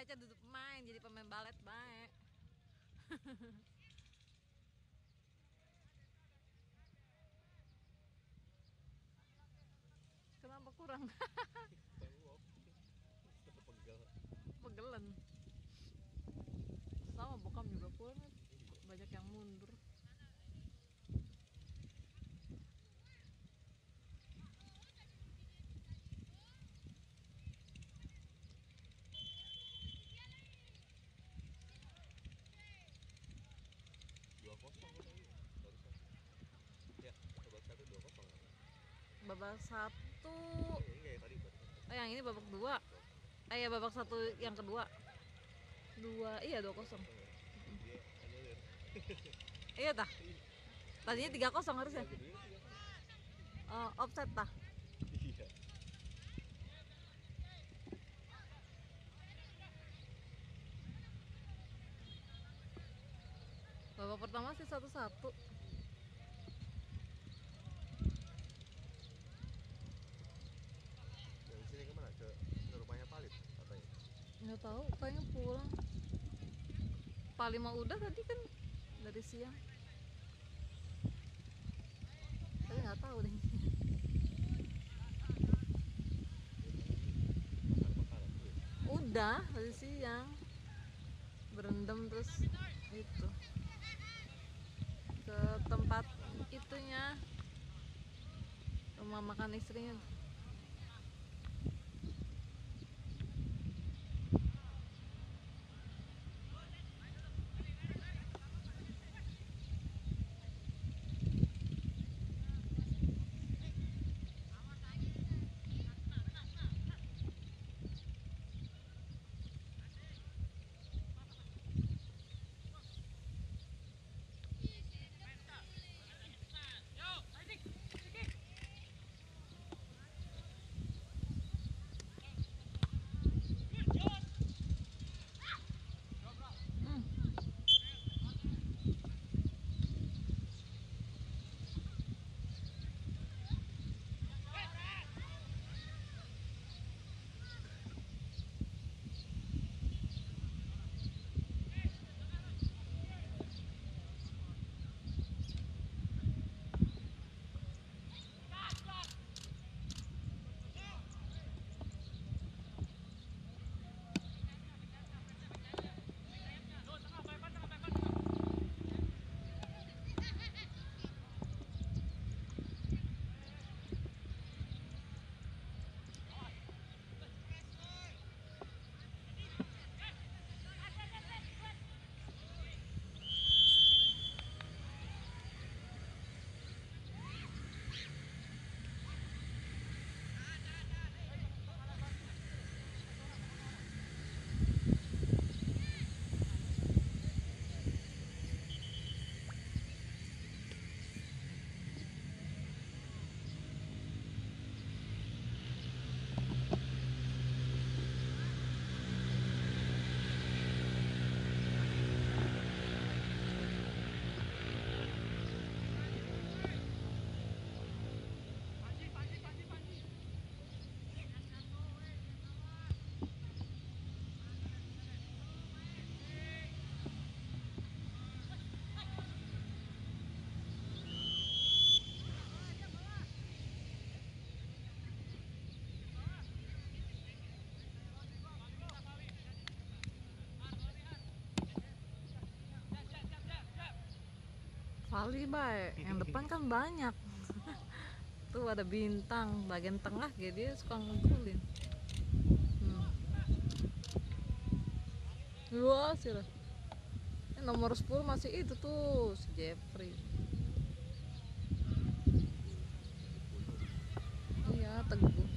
saya aja duduk main jadi pemain balet baik. Kenapa kurang? Pegelen. Sama Bokam juga kurang. Banyak yang mundur. Babak satu. Oh, yang ini babak dua. Ya babak satu yang kedua. Dua, iya 2-0. Iya tah. Tadinya 3-0 harusnya. Oh, offset tah. Iya. Babak pertama sih 1-1. Sini kemana? Ke rumahnya Palip katanya. Nggak tahu, kayaknya pulang. Palip mah udah tadi kan dari siang. Tapi nggak tahu deh. Udah dari siang. Berendam terus itu ke tempat itunya, rumah makan istrinya. Kali baik, yang depan kan banyak. Tuh ada bintang, bagian tengah jadi dia suka ngumpulin. Wah, sirah. Ini nomor 10 masih itu tuh, si Jeffrey. Iya, Teguh.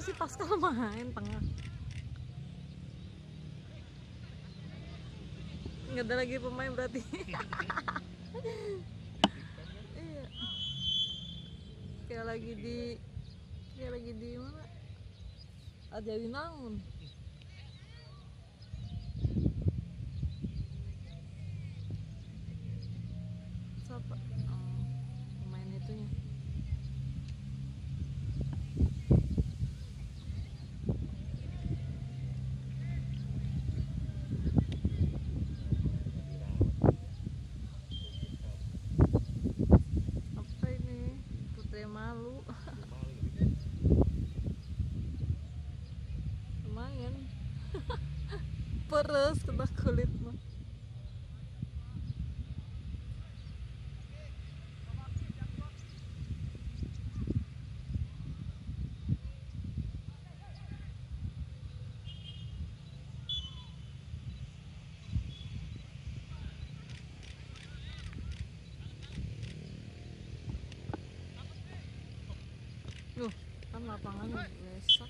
itu sih Pascal main tengah. Nggak ada lagi pemain berarti. Iya. Kayak lagi di mana? Ada Winangun. Siapa? Oh, pemain itunya. Terus kena kulit mah. Duh, kan lapangannya besar.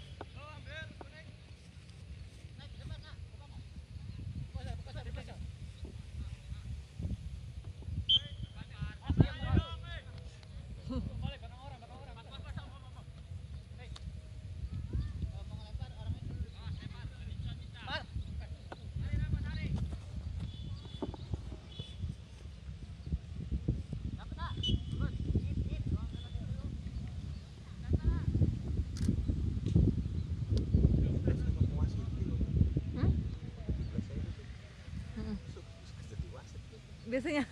Biasanya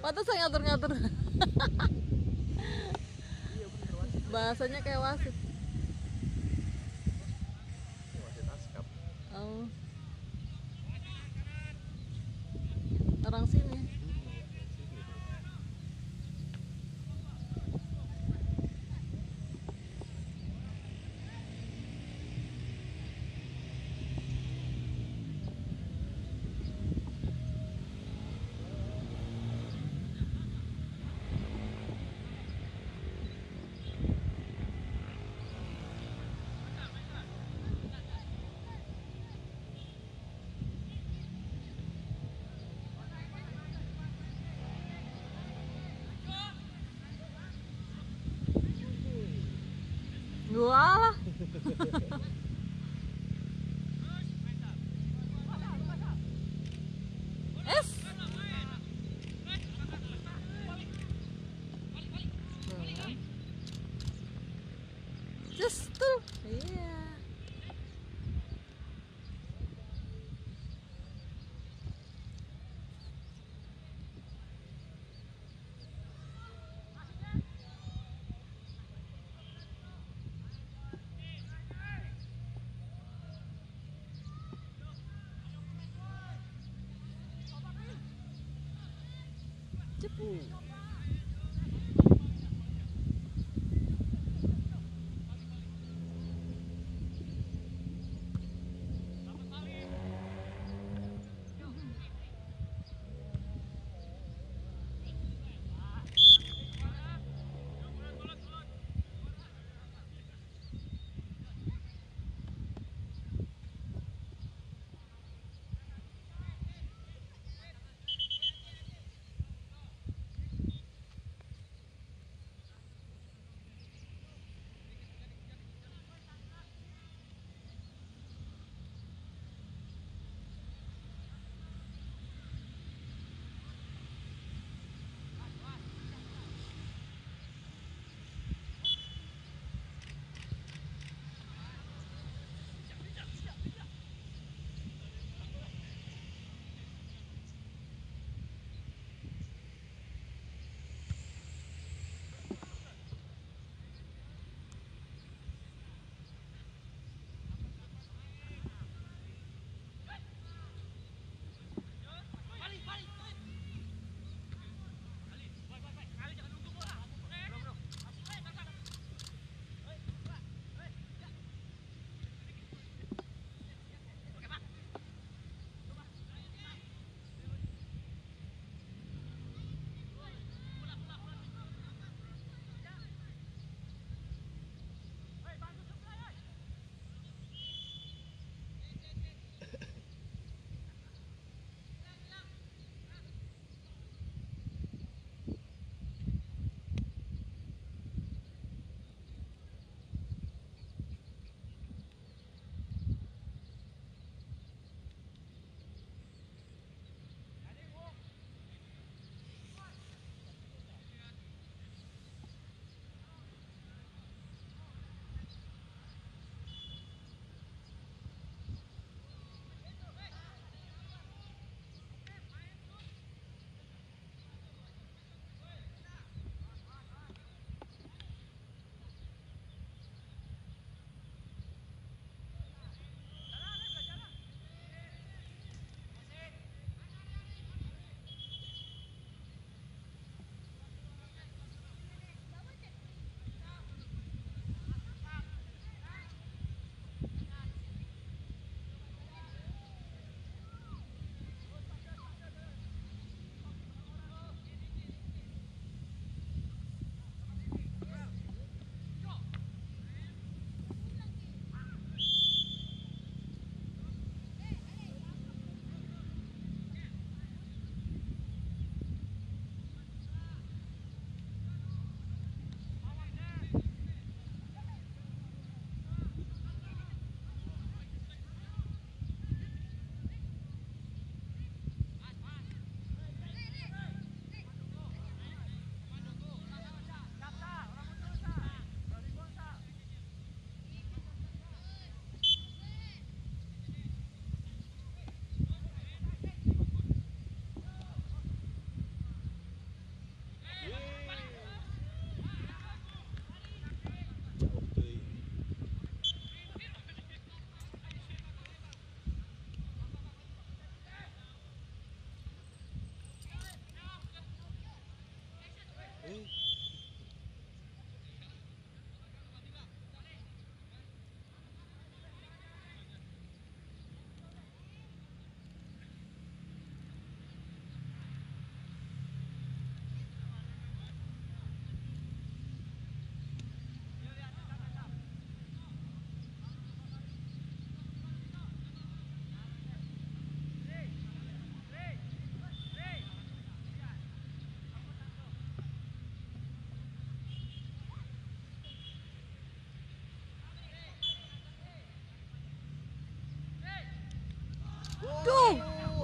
pantas saya ngatur-ngatur. Bahasanya kayak wasit. Oh. Orang sini. Walah. Es. Justru. Iya.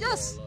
Jos.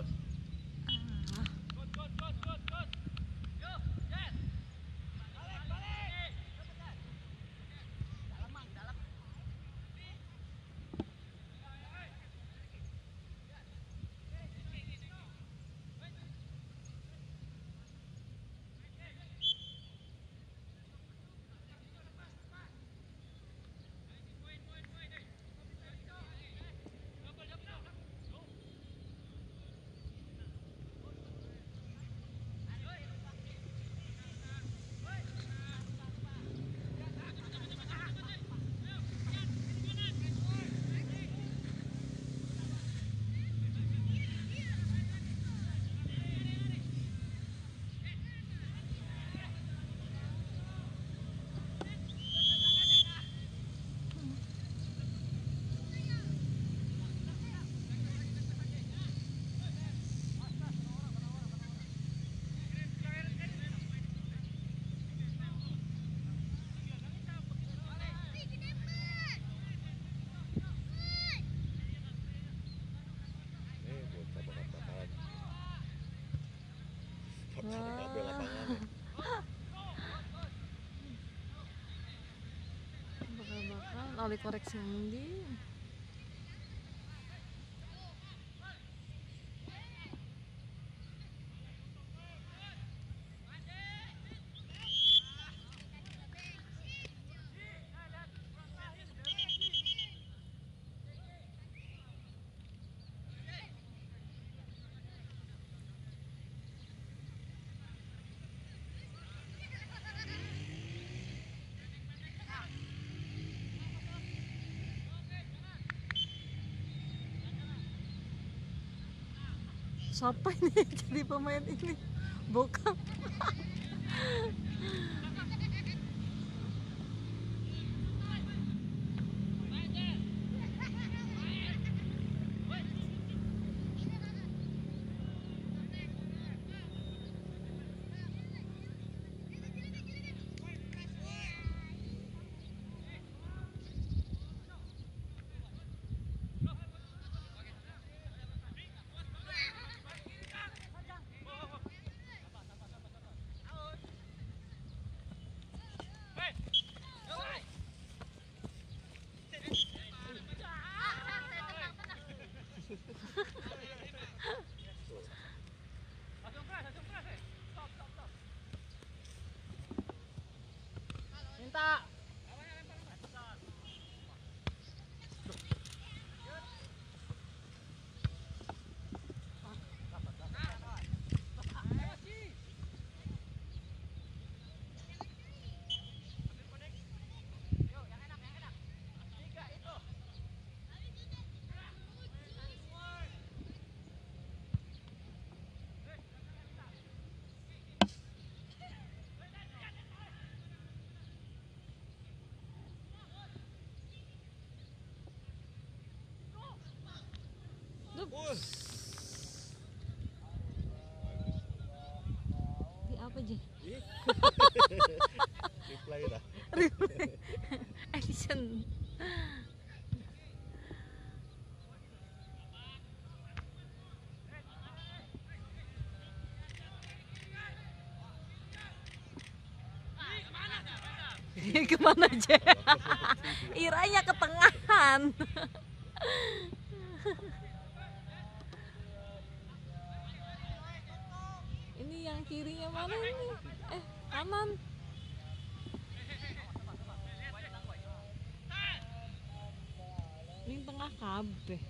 Oleh koreksi Andi. Siapa ini jadi pemain ini? Bokam. Di apa je? Replay dah. Replay. Action. Kemana je? Iranya ketengahan. Yang kirinya mana ini? Kanan. Ini tengah kabeh.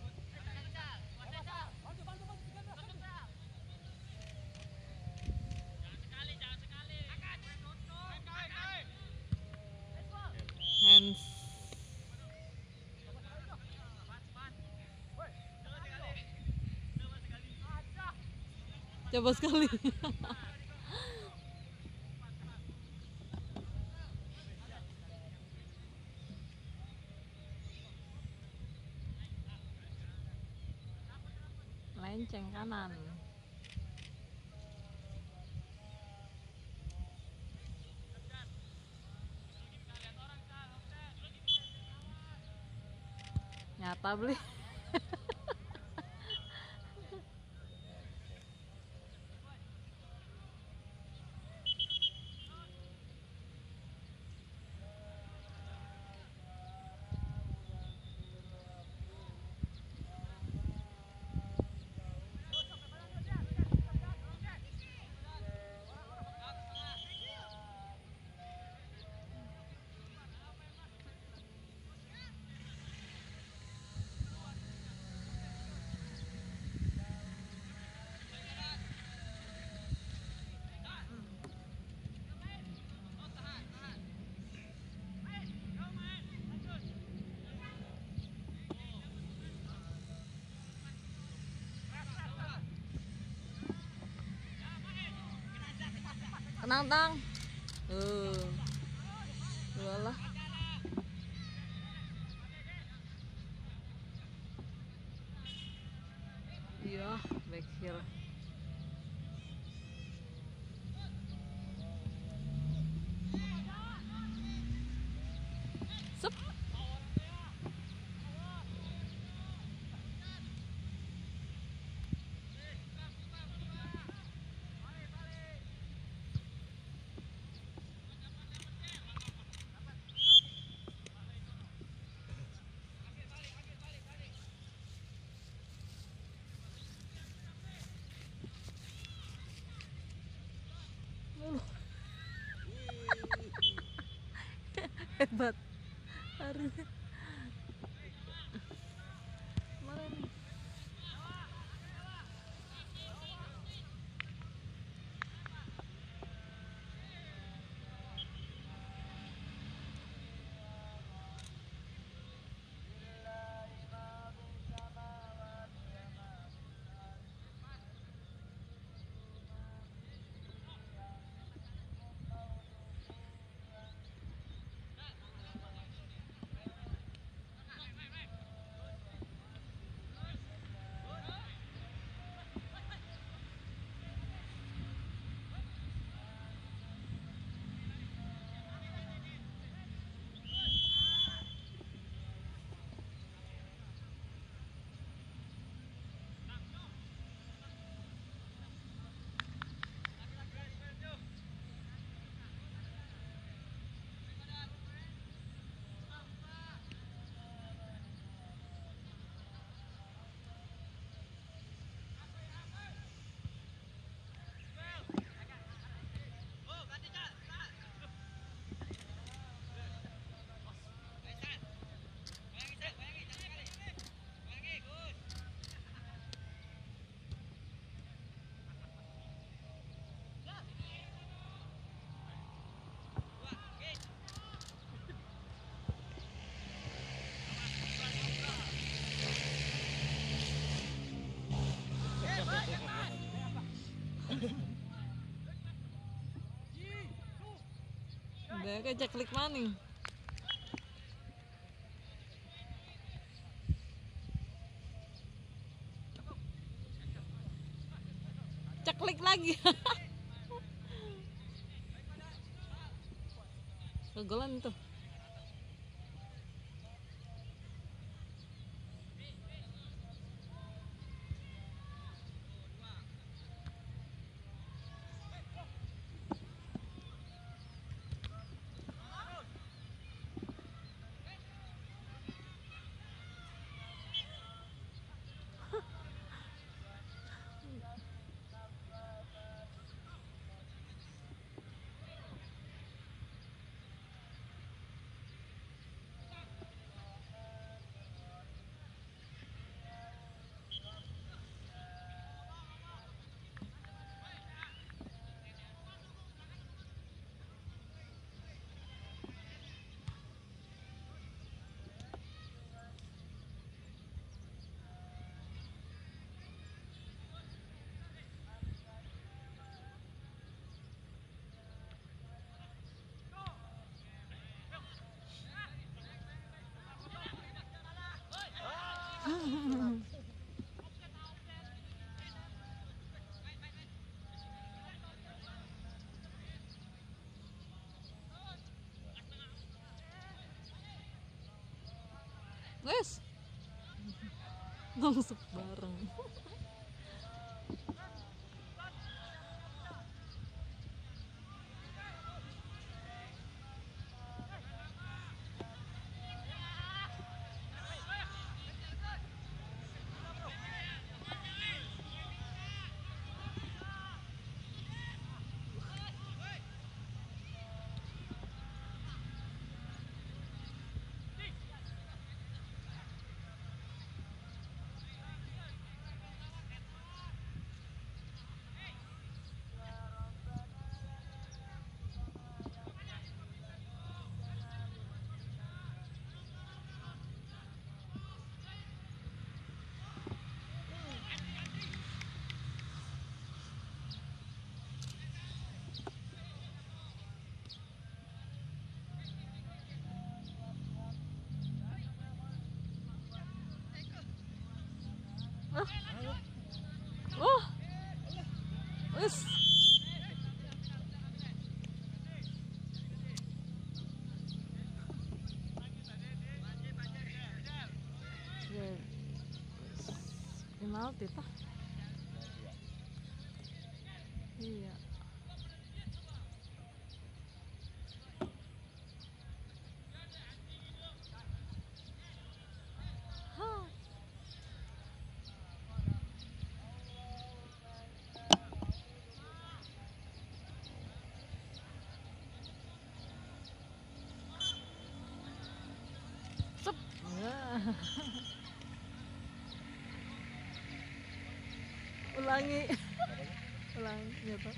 Coba sekali. Lenceng kanan. Nyata beli. Tenang, Tang. Walah. Iya, back heel. Hebat harusnya kemarin. Udah kayak klik maning. Ceklik lagi. Kegolan tuh. Wes langsung bareng. Terus penalti pak. Iya. Sup. Ulangi ya Pak.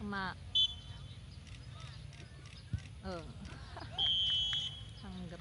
Emak. Oh. Angger.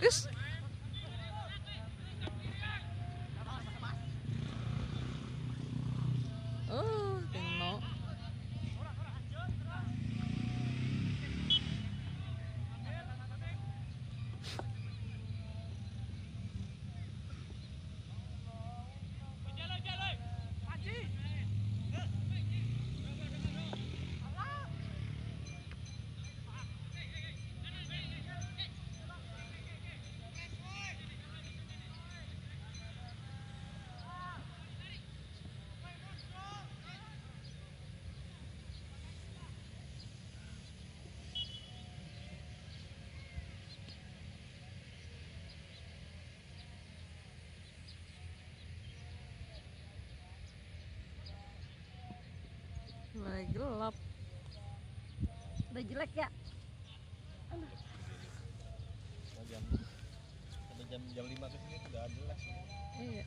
Is mulai gelap, udah jelek ya. Jam 5 kesini sudah jelas. Iya.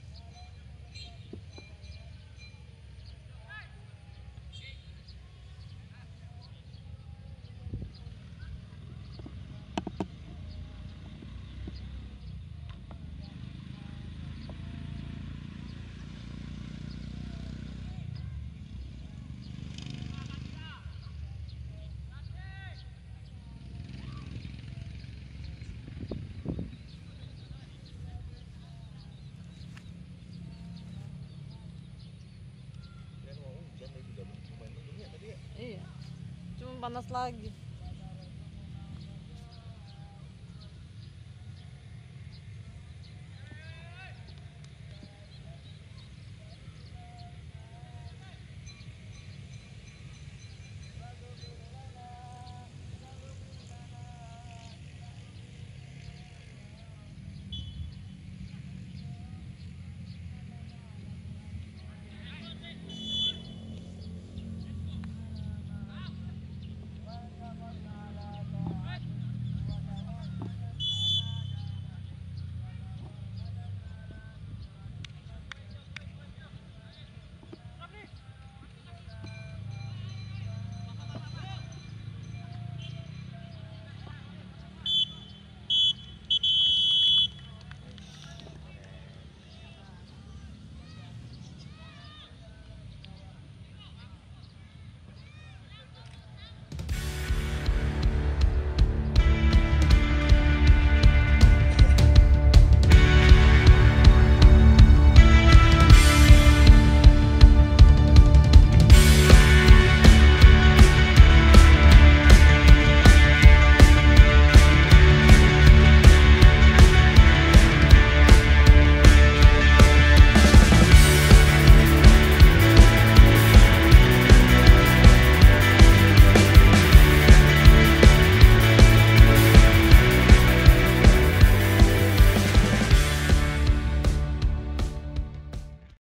Panas lagi.